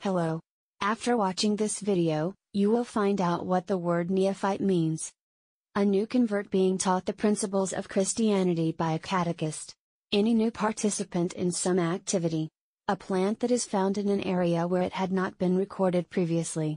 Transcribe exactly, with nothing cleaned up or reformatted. Hello. After watching this video, you will find out what the word neophyte means. A new convert being taught the principles of Christianity by a catechist. Any new participant in some activity. A plant that is found in an area where it had not been recorded previously.